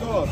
chicos.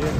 bien.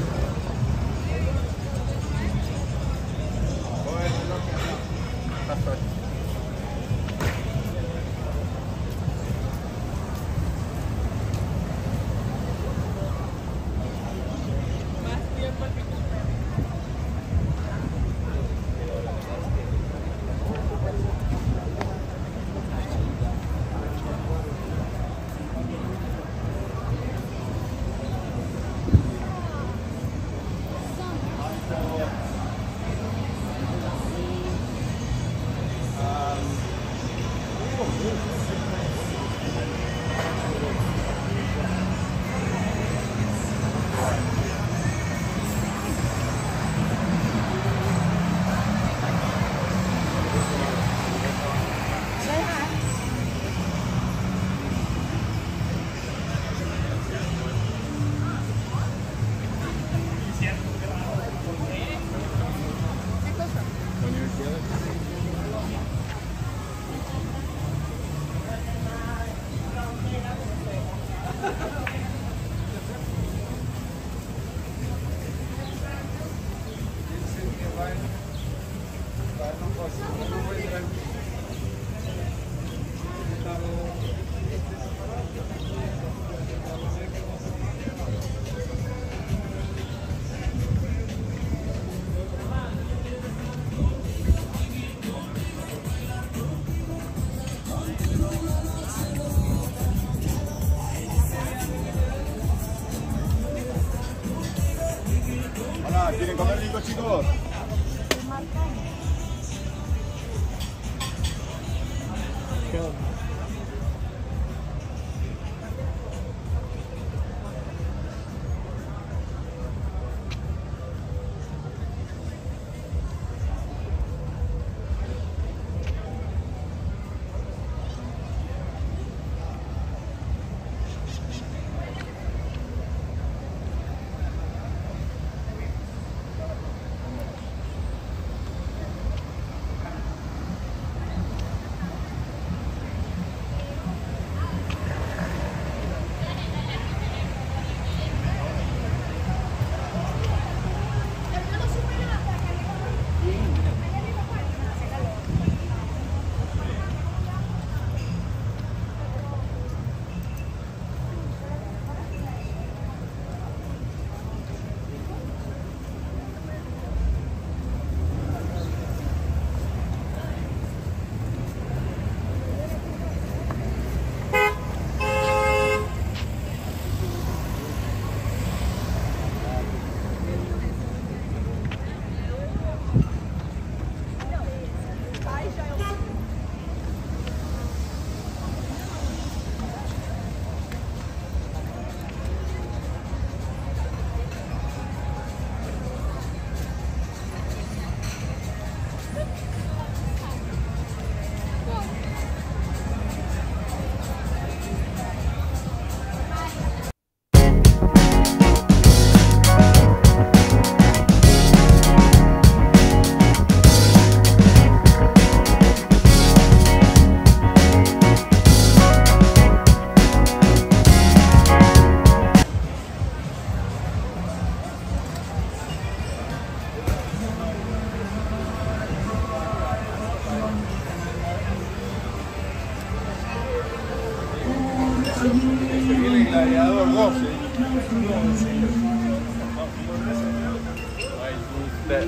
¿Quieren comer rico, chicos?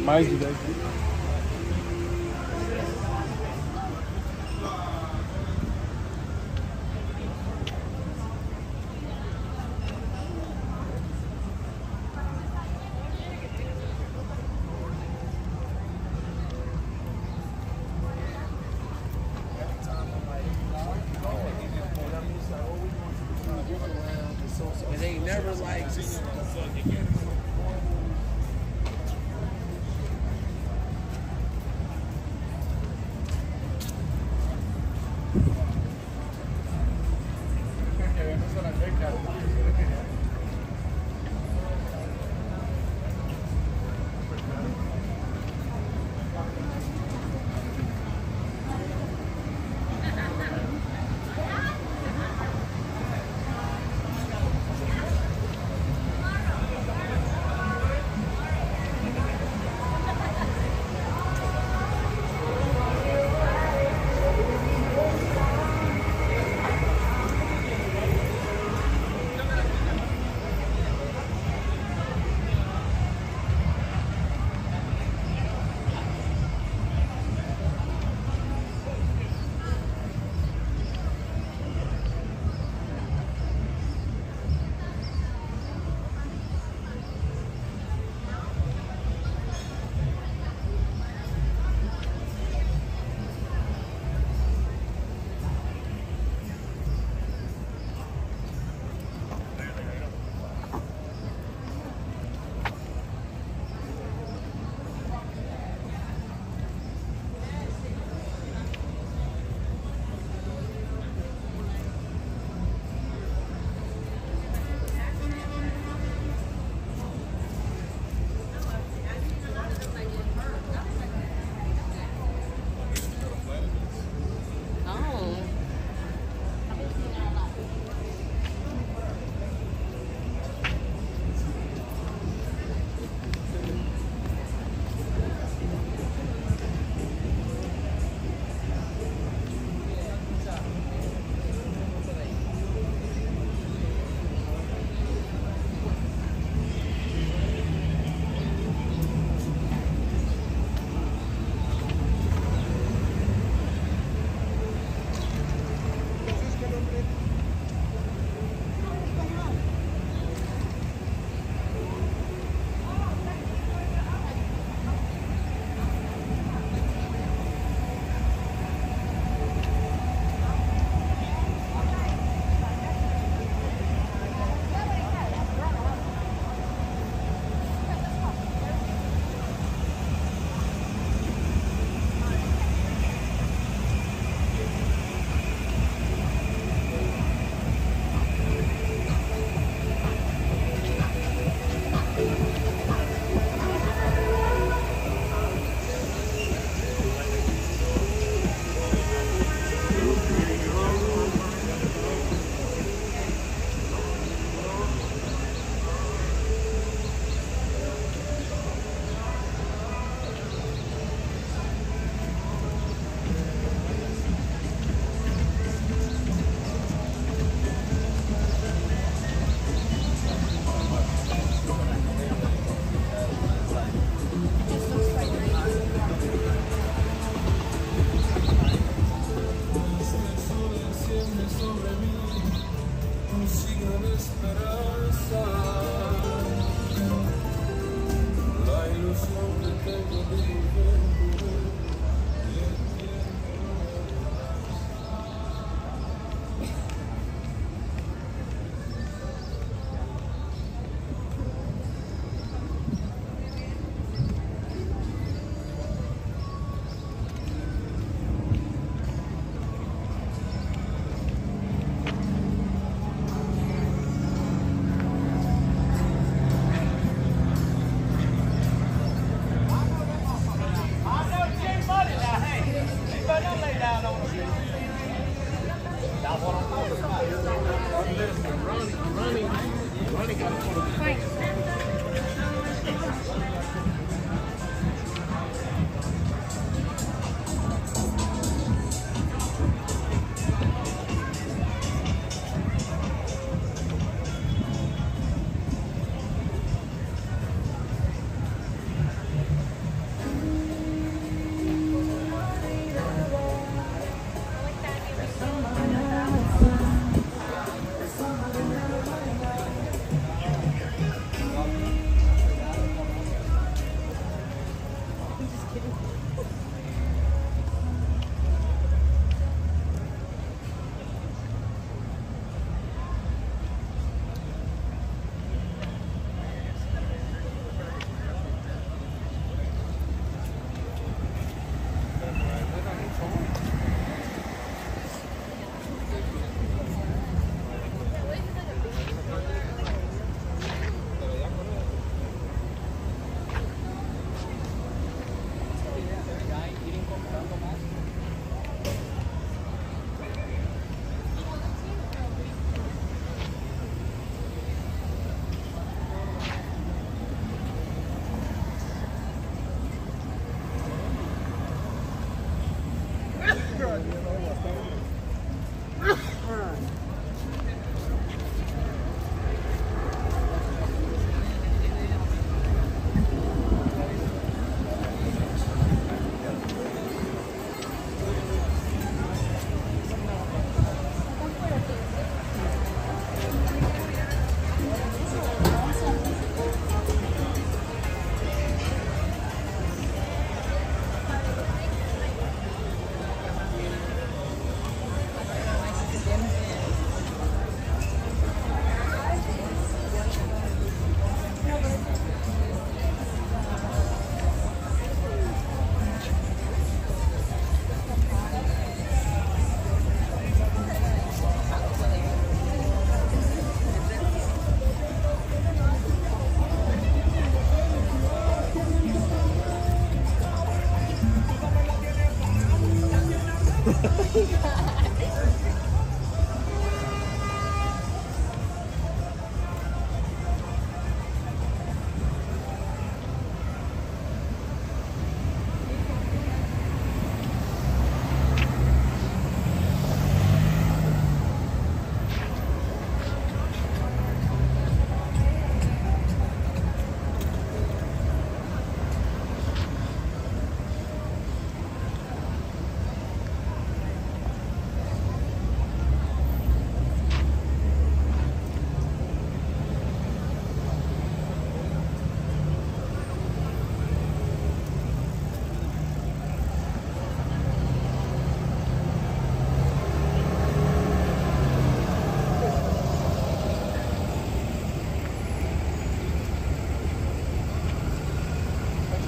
Mais de 10 dias.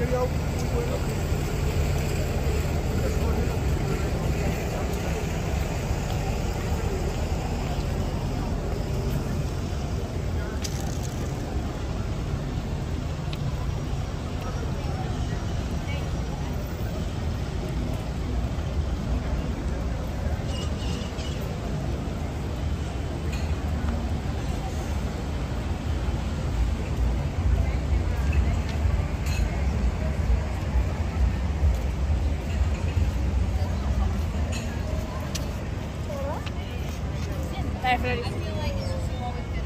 I feel like it's just you always get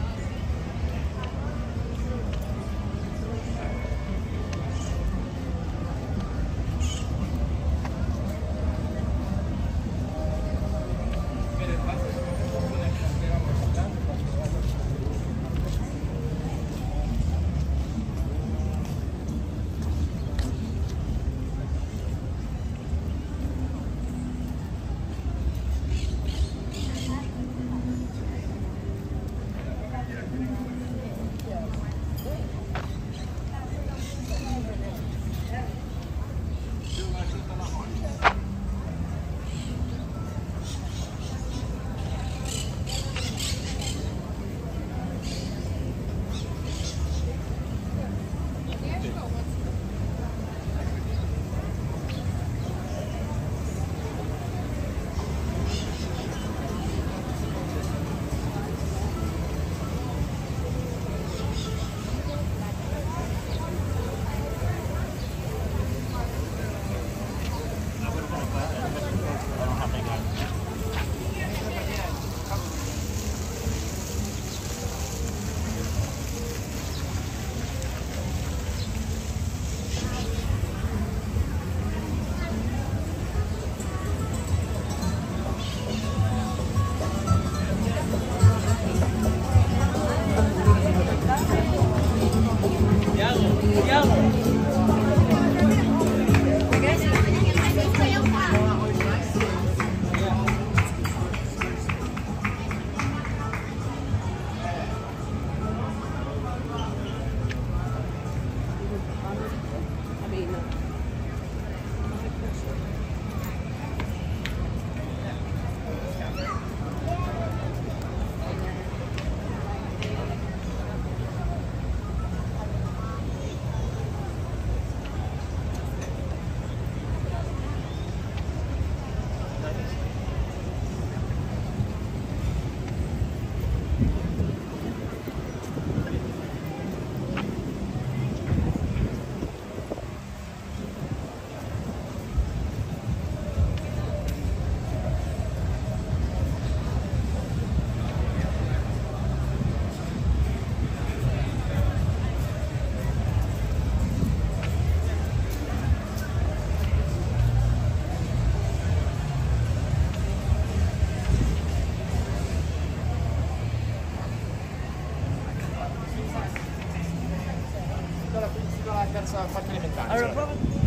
That's a fact alimentare.